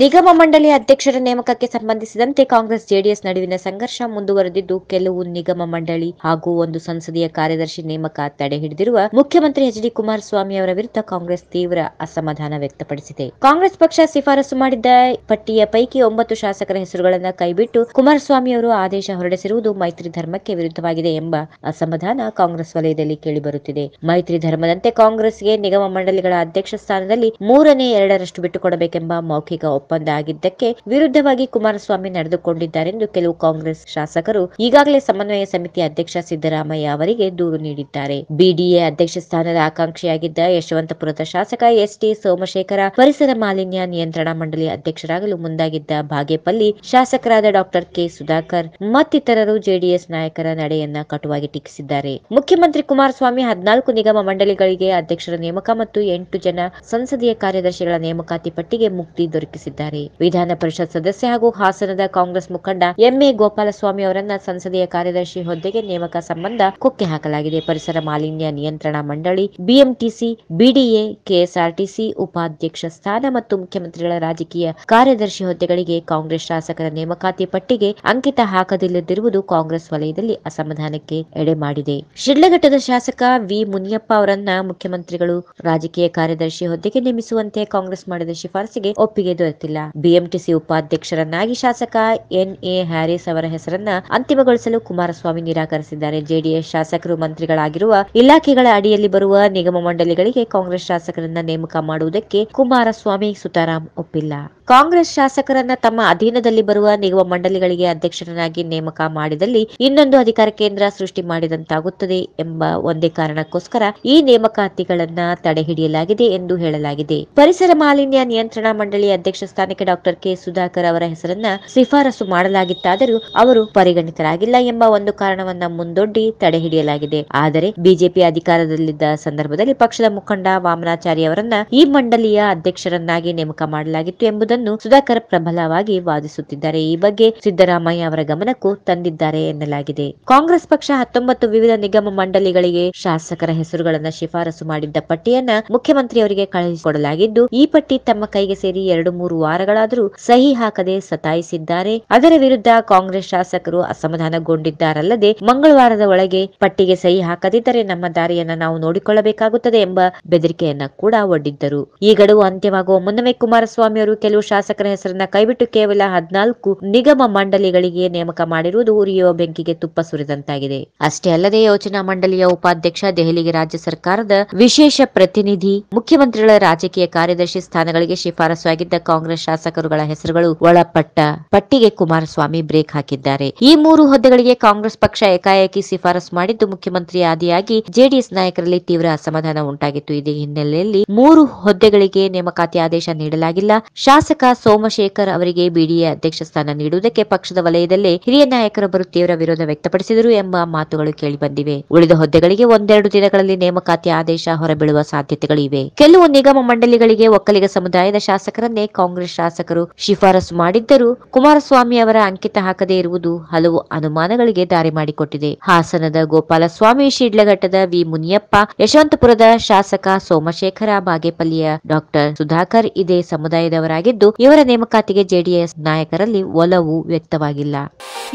ನಿಗಮ ಮಂಡಳಿ ಅಧ್ಯಕ್ಷರ ನೇಮಕಕ್ಕೆ ಸಂಬಂಧಿಸಿದಂತೆ ಕಾಂಗ್ರೆಸ್ ಜೆಡಿಎಸ್ ನಡುವಿನ ಸಂಘರ್ಷ ಮುಂದುವರೆದಿದ್ದು, ಕೆಲವು ನಿಗಮ ಮಂಡಳಿ ಹಾಗೂ ಒಂದು ಸಂಸದೀಯ ಕಾರ್ಯದರ್ಶಿ ನೇಮಕ ತಡೆ ಹಿಡಿದಿರುವ ಮುಖ್ಯಮಂತ್ರಿ ಎಚ್.ಡಿ. ಕುಮಾರಸ್ವಾಮಿ ಅವರ ವಿರುದ್ಧ ಕಾಂಗ್ರೆಸ್ ತೀವ್ರ ಅಸಮಾಧಾನ ವ್ಯಕ್ತಪಡಿಸಿದೆ. ಕಾಂಗ್ರೆಸ್ ಪಕ್ಷ ಶಿಫಾರಸು ಮಾಡಿದ್ದ ಪಟ್ಟಿಯ ಪೈಕಿ 9 ಶಾಸಕರ ಹೆಸರುಗಳನ್ನು ಕೈಬಿಟ್ಟು ಕುಮಾರಸ್ವಾಮಿ ಅವರು ಆದೇಶ ಹೊರಡಿಸಿರುವುದು ಮೈತ್ರಿ ಧರ್ಮಕ್ಕೆ ವಿರುದ್ಧವಾಗಿದೆ ಎಂಬ ಅಸಮಾಧಾನ ಕಾಂಗ್ರೆಸ್ ವಲಯದಲ್ಲಿ ಕೇಳಿಬರುತ್ತಿದೆ. ಮೈತ್ರಿ ಧರ್ಮದಂತೆ ಕಾಂಗ್ರೆಸ್ಗೆ ನಿಗಮ ಮಂಡಳಿಗಳ ಅಧ್ಯಕ್ಷ ಸ್ಥಾನದಲ್ಲಿ 3/2 ಬಿಟ್ಟುಕೊಡಬೇಕೆಂಬ ಮೌಖಿಕ ಒಪ್ಪಂದ ಆಗಿದ್ದಕ್ಕೆ ವಿರುದ್ಧವಾಗಿ ಕುಮಾರಸ್ವಾಮಿ ನಡೆದುಕೊಂಡಿದ್ದಾರೆಂದು ಕೆಲವು ಕಾಂಗ್ರೆಸ್ ಶಾಸಕರು ಈಗಾಗಲೇ ಸಮನ್ವಯ ಸಮಿತಿ ಅಧ್ಯಕ್ಷ ಸಿದ್ದರಾಮಯ್ಯ ಅವರಿಗೆ ದೂರು ನೀಡಿದ್ದಾರೆ. ಬಿಡಿಎ ಅಧ್ಯಕ್ಷ ಸ್ಥಾನದ ಆಕಾಂಕ್ಷಿಯಾಗಿದ್ದ ಯಶವಂತಪುರದ ಶಾಸಕ ಎಸ್.ಟಿ. ಸೋಮಶೇಖರ ಪರಿಸರ ಮಾಲಿನ್ಯ ನಿಯಂತ್ರಣ ಮಂಡಳಿ ಅಧ್ಯಕ್ಷರಾಗಲು ಮುಂದಾಗಿದ್ದ ಬಾಗೇಪಲ್ಲಿ ಶಾಸಕರಾದ ಡಾಕ್ಟರ್ ಕೆ. ಸುಧಾಕರ್ ಮತ್ತಿತರರು ಜೆಡಿಎಸ್ ನಾಯಕರ ನಡೆಯನ್ನ ಕಟುವಾಗಿ ಟೀಕಿಸಿದ್ದಾರೆ. ಮುಖ್ಯಮಂತ್ರಿ ಕುಮಾರಸ್ವಾಮಿ 14 ನಿಗಮ ಮಂಡಳಿಗಳಿಗೆ ಅಧ್ಯಕ್ಷರ ನೇಮಕ ಮತ್ತು 8 ಜನ ಸಂಸದೀಯ ಕಾರ್ಯದರ್ಶಿಗಳ ನೇಮಕಾತಿ ಪಟ್ಟಿಗೆ ಮುಕ್ತಿ ದೊರಕಿಸಿದ್ದಾರೆ. ವಿಧಾನ ಪರಿಷತ್ ಸದಸ್ಯ ಹಾಗೂ ಹಾಸನದ ಕಾಂಗ್ರೆಸ್ ಮುಖಂಡ ಎಂ.ಎ. ಗೋಪಾಲಸ್ವಾಮಿ ಅವರನ್ನ ಸಂಸದೀಯ ಕಾರ್ಯದರ್ಶಿ ಹುದ್ದೆಗೆ ನೇಮಕ ಸಂಬಂಧ ಕೊಕ್ಕೆ ಹಾಕಲಾಗಿದೆ. ಪರಿಸರ ಮಾಲಿನ್ಯ ನಿಯಂತ್ರಣ ಮಂಡಳಿ, ಬಿಎಂಟಿಸಿ, ಬಿಡಿಎ, ಕೆಎಸ್ಆರ್ಟಿಸಿ ಉಪಾಧ್ಯಕ್ಷ ಸ್ಥಾನ ಮತ್ತು ಮುಖ್ಯಮಂತ್ರಿಗಳ ರಾಜಕೀಯ ಕಾರ್ಯದರ್ಶಿ ಹುದ್ದೆಗಳಿಗೆ ಕಾಂಗ್ರೆಸ್ ಶಾಸಕರ ನೇಮಕಾತಿ ಪಟ್ಟಿಗೆ ಅಂಕಿತ ಹಾಕದಿಲ್ಲದಿರುವುದು ಕಾಂಗ್ರೆಸ್ ವಲಯದಲ್ಲಿ ಅಸಮಾಧಾನಕ್ಕೆ ಎಡೆ ಮಾಡಿದೆ. ಶಿಡ್ಲಘಟ್ಟದ ಶಾಸಕ ವಿ. ಮುನಿಯಪ್ಪ ಅವರನ್ನ ಮುಖ್ಯಮಂತ್ರಿಗಳು ರಾಜಕೀಯ ಕಾರ್ಯದರ್ಶಿ ಹುದ್ದೆಗೆ ನೇಮಿಸುವಂತೆ ಕಾಂಗ್ರೆಸ್ ಮಾಡಿದ ಶಿಫಾರಸಿಗೆ ಒಪ್ಪಿಗೆ ದೊರೆತಿಲ್ಲ. ಬಿಎಂಟಿಸಿ ಉಪಾಧ್ಯಕ್ಷರನ್ನಾಗಿ ಶಾಸಕ ಎನ್.ಎ. ಹ್ಯಾರಿಸ್ ಅವರ ಹೆಸರನ್ನ ಅಂತಿಮಗೊಳಿಸಲು ಕುಮಾರಸ್ವಾಮಿ ನಿರಾಕರಿಸಿದ್ದಾರೆ. ಜೆಡಿಎಸ್ ಶಾಸಕರು ಮಂತ್ರಿಗಳಾಗಿರುವ ಇಲಾಖೆಗಳ ಅಡಿಯಲ್ಲಿ ಬರುವ ನಿಗಮ ಮಂಡಳಿಗಳಿಗೆ ಕಾಂಗ್ರೆಸ್ ಶಾಸಕರನ್ನ ನೇಮಕ ಮಾಡುವುದಕ್ಕೆ ಕುಮಾರಸ್ವಾಮಿ ಸುತಾರಾಂ ಒಪ್ಪಿಲ್ಲ. ಕಾಂಗ್ರೆಸ್ ಶಾಸಕರನ್ನ ತಮ್ಮ ಅಧೀನದಲ್ಲಿ ಬರುವ ನಿಗಮ ಮಂಡಳಿಗಳಿಗೆ ಅಧ್ಯಕ್ಷರನ್ನಾಗಿ ನೇಮಕ ಮಾಡಿದಲ್ಲಿ ಇನ್ನೊಂದು ಅಧಿಕಾರ ಕೇಂದ್ರ ಸೃಷ್ಟಿ ಮಾಡಿದಂತಾಗುತ್ತದೆ ಎಂಬ ಒಂದೇ ಕಾರಣಕ್ಕೋಸ್ಕರ ಈ ನೇಮಕಾತಿಗಳನ್ನ ತಡೆ ಹಿಡಿಯಲಾಗಿದೆ ಎಂದು ಹೇಳಲಾಗಿದೆ. ಪರಿಸರ ಮಾಲಿನ್ಯ ನಿಯಂತ್ರಣ ಮಂಡಳಿ ಅಧ್ಯಕ್ಷ ಸ್ಥಾನಕ್ಕೆ ಡಾಕ್ಟರ್ ಕೆ. ಸುಧಾಕರ್ ಅವರ ಹೆಸರನ್ನ ಶಿಫಾರಸು ಮಾಡಲಾಗಿತ್ತಾದರೂ ಅವರು ಪರಿಗಣಿತರಾಗಿಲ್ಲ ಎಂಬ ಒಂದು ಕಾರಣವನ್ನ ಮುಂದೊಡ್ಡಿ ತಡೆ ಹಿಡಿಯಲಾಗಿದೆ. ಆದರೆ ಬಿಜೆಪಿ ಅಧಿಕಾರದಲ್ಲಿದ್ದ ಸಂದರ್ಭದಲ್ಲಿ ಪಕ್ಷದ ಮುಖಂಡ ವಾಮನಾಚಾರ್ಯ ಅವರನ್ನ ಈ ಮಂಡಳಿಯ ಅಧ್ಯಕ್ಷರನ್ನಾಗಿ ನೇಮಕ ಮಾಡಲಾಗಿತ್ತು ಎಂಬುದನ್ನು ಸುಧಾಕರ್ ಪ್ರಬಲವಾಗಿ ವಾದಿಸುತ್ತಿದ್ದಾರೆ. ಈ ಬಗ್ಗೆ ಸಿದ್ದರಾಮಯ್ಯ ಅವರ ಗಮನಕ್ಕೂ ತಂದಿದ್ದಾರೆ ಎನ್ನಲಾಗಿದೆ. ಕಾಂಗ್ರೆಸ್ ಪಕ್ಷ 19 ವಿವಿಧ ನಿಗಮ ಮಂಡಳಿಗಳಿಗೆ ಶಾಸಕರ ಹೆಸರುಗಳನ್ನು ಶಿಫಾರಸು ಮಾಡಿದ್ದ ಪಟ್ಟಿಯನ್ನ ಮುಖ್ಯಮಂತ್ರಿಯವರಿಗೆ ಕಳುಹಿಸಿಕೊಡಲಾಗಿದ್ದು, ಈ ಪಟ್ಟಿ ತಮ್ಮ ಕೈಗೆ ಸೇರಿ 2-3 ವಾರಗಳಾದರೂ ಸಹಿ ಹಾಕದೆ ಸತಾಯಿಸಿದ್ದಾರೆ. ಅದರ ವಿರುದ್ಧ ಕಾಂಗ್ರೆಸ್ ಶಾಸಕರು ಅಸಮಾಧಾನಗೊಂಡಿದ್ದಾರಲ್ಲದೆ ಮಂಗಳವಾರದ ಒಳಗೆ ಪಟ್ಟಿಗೆ ಸಹಿ ಹಾಕದಿದ್ದರೆ ನಮ್ಮ ದಾರಿಯನ್ನ ನಾವು ನೋಡಿಕೊಳ್ಳಬೇಕಾಗುತ್ತದೆ ಎಂಬ ಬೆದರಿಕೆಯನ್ನ ಕೂಡ ಒಡ್ಡಿದ್ದರು. ಈ ಗಡುವು ಅಂತ್ಯವಾಗುವ ಮುನ್ನವೇ ಕುಮಾರಸ್ವಾಮಿ ಅವರು ಕೆಲವು ಶಾಸಕರ ಹೆಸರನ್ನ ಕೈಬಿಟ್ಟು ಕೇವಲ 14 ನಿಗಮ ಮಂಡಳಿಗಳಿಗೆ ನೇಮಕ ಮಾಡಿರುವುದು ಉರಿಯುವ ಬೆಂಕಿಗೆ ತುಪ್ಪ ಸುರಿದಂತಾಗಿದೆ. ಅಷ್ಟೇ ಅಲ್ಲದೆ ಯೋಜನಾ ಮಂಡಳಿಯ ಉಪಾಧ್ಯಕ್ಷ, ದೆಹಲಿಗೆ ರಾಜ್ಯ ಸರ್ಕಾರದ ವಿಶೇಷ ಪ್ರತಿನಿಧಿ, ಮುಖ್ಯಮಂತ್ರಿಗಳ ರಾಜಕೀಯ ಕಾರ್ಯದರ್ಶಿ ಸ್ಥಾನಗಳಿಗೆ ಶಿಫಾರಸು ಆಗಿದ್ದ ಕಾಂಗ್ರೆಸ್ ಶಾಸಕರುಗಳ ಹೆಸರುಗಳು ಒಳಪಟ್ಟ ಪಟ್ಟಿಗೆ ಕುಮಾರಸ್ವಾಮಿ ಬ್ರೇಕ್ ಹಾಕಿದ್ದಾರೆ. ಈ 3 ಹುದ್ದೆಗಳಿಗೆ ಕಾಂಗ್ರೆಸ್ ಪಕ್ಷ ಏಕಾಏಕಿ ಶಿಫಾರಸು ಮಾಡಿದ್ದು ಮುಖ್ಯಮಂತ್ರಿ ಆದಿಯಾಗಿ ಜೆಡಿಎಸ್ ನಾಯಕರಲ್ಲಿ ತೀವ್ರ ಅಸಮಾಧಾನ ಉಂಟಾಗಿತ್ತು. ಇದೇ ಹಿನ್ನೆಲೆಯಲ್ಲಿ 3 ಹುದ್ದೆಗಳಿಗೆ ನೇಮಕಾತಿ ಆದೇಶ ನೀಡಲಾಗಿಲ್ಲ. ಶಾಸಕ ಸೋಮಶೇಖರ್ ಅವರಿಗೆ ಬಿಡಿಎ ಅಧ್ಯಕ್ಷ ಸ್ಥಾನ ನೀಡುವುದಕ್ಕೆ ಪಕ್ಷದ ವಲಯದಲ್ಲೇ ಹಿರಿಯ ನಾಯಕರೊಬ್ಬರು ತೀವ್ರ ವಿರೋಧ ವ್ಯಕ್ತಪಡಿಸಿದರು ಎಂಬ ಮಾತುಗಳು ಕೇಳಿಬಂದಿವೆ. ಉಳಿದ ಹುದ್ದೆಗಳಿಗೆ 1-2 ದಿನಗಳಲ್ಲಿ ನೇಮಕಾತಿ ಆದೇಶ ಹೊರಬೀಳುವ ಸಾಧ್ಯತೆಗಳಿವೆ. ಕೆಲವು ನಿಗಮ ಮಂಡಳಿಗಳಿಗೆ ಒಕ್ಕಲಿಗ ಸಮುದಾಯದ ಶಾಸಕರನ್ನೇ ಕಾಂಗ್ರೆಸ್ ಶಾಸಕರು ಶಿಫಾರಸು ಮಾಡಿದ್ದರೂ ಕುಮಾರಸ್ವಾಮಿ ಅವರ ಅಂಕಿತ ಹಾಕದೇ ಇರುವುದು ಹಲವು ಅನುಮಾನಗಳಿಗೆ ದಾರಿ ಮಾಡಿಕೊಟ್ಟಿದೆ. ಹಾಸನದ ಗೋಪಾಲಸ್ವಾಮಿ, ಶಿಡ್ಲಘಟ್ಟದ ವಿ. ಮುನಿಯಪ್ಪ, ಯಶವಂತಪುರದ ಶಾಸಕ ಸೋಮಶೇಖರ, ಬಾಗೇಪಲ್ಲಿಯ ಡಾಕ್ಟರ್ ಸುಧಾಕರ್ ಇದೇ ಸಮುದಾಯದವರಾಗಿದ್ದು, ಇವರ ನೇಮಕಾತಿಗೆ ಜೆಡಿಎಸ್ ನಾಯಕರಲ್ಲಿ ಒಲವು ವ್ಯಕ್ತವಾಗಿಲ್ಲ.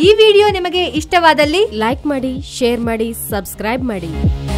ಈ ವಿಡಿಯೋ ನಿಮಗೆ ಇಷ್ಟವಾದಲ್ಲಿ ಲೈಕ್ ಮಾಡಿ, ಶೇರ್ ಮಾಡಿ, ಸಬ್ಸ್ಕ್ರೈಬ್ ಮಾಡಿ.